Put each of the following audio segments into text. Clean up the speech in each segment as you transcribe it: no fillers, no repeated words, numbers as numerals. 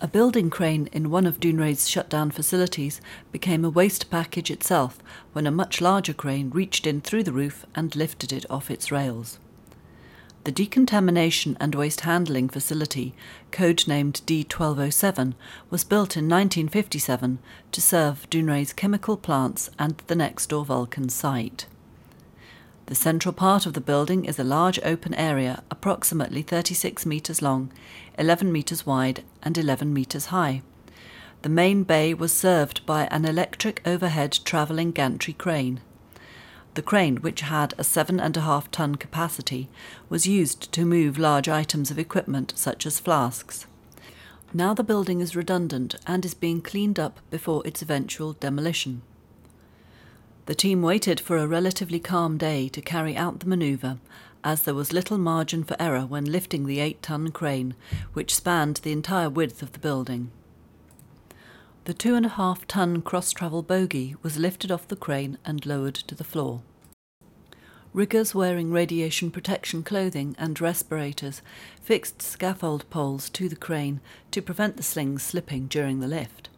A building crane in one of Dounreay's shutdown facilities became a waste package itself when a much larger crane reached in through the roof and lifted it off its rails. The decontamination and waste handling facility, codenamed D1207, was built in 1957 to serve Dounreay's chemical plants and the next-door Vulcan site. The central part of the building is a large open area approximately 36 metres long, 11 metres wide and 11 metres high. The main bay was served by an electric overhead travelling gantry crane. The crane, which had a 7.5-ton capacity, was used to move large items of equipment such as flasks. Now the building is redundant and is being cleaned up before its eventual demolition. The team waited for a relatively calm day to carry out the manoeuvre, as there was little margin for error when lifting the 8-ton crane, which spanned the entire width of the building. The 2.5-ton cross-travel bogie was lifted off the crane and lowered to the floor. Riggers wearing radiation protection clothing and respirators fixed scaffold poles to the crane to prevent the slings slipping during the lift.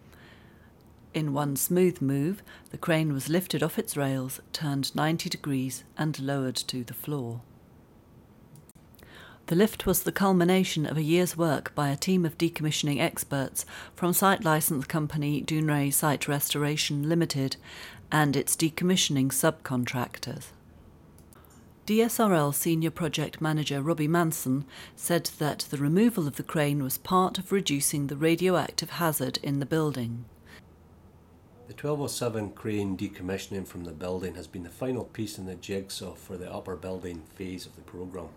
In one smooth move, the crane was lifted off its rails, turned 90 degrees and lowered to the floor. The lift was the culmination of a year's work by a team of decommissioning experts from site licensed company Dounreay Site Restoration Limited and its decommissioning subcontractors. DSRL Senior Project Manager Robbie Manson said that the removal of the crane was part of reducing the radioactive hazard in the building. The 1207 crane decommissioning from the building has been the final piece in the jigsaw for the upper building phase of the programme.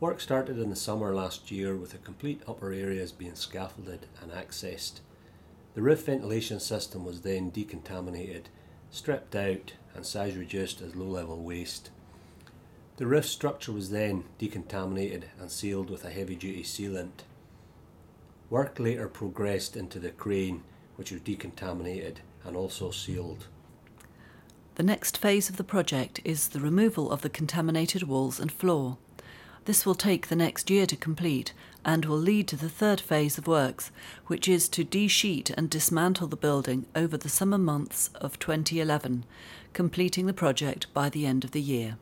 Work started in the summer last year with the complete upper areas being scaffolded and accessed. The roof ventilation system was then decontaminated, stripped out and size reduced as low-level waste. The roof structure was then decontaminated and sealed with a heavy-duty sealant. Work later progressed into the crane, which was decontaminated and also sealed. The next phase of the project is the removal of the contaminated walls and floor. This will take the next year to complete and will lead to the third phase of works, which is to de-sheet and dismantle the building over the summer months of 2011, completing the project by the end of the year.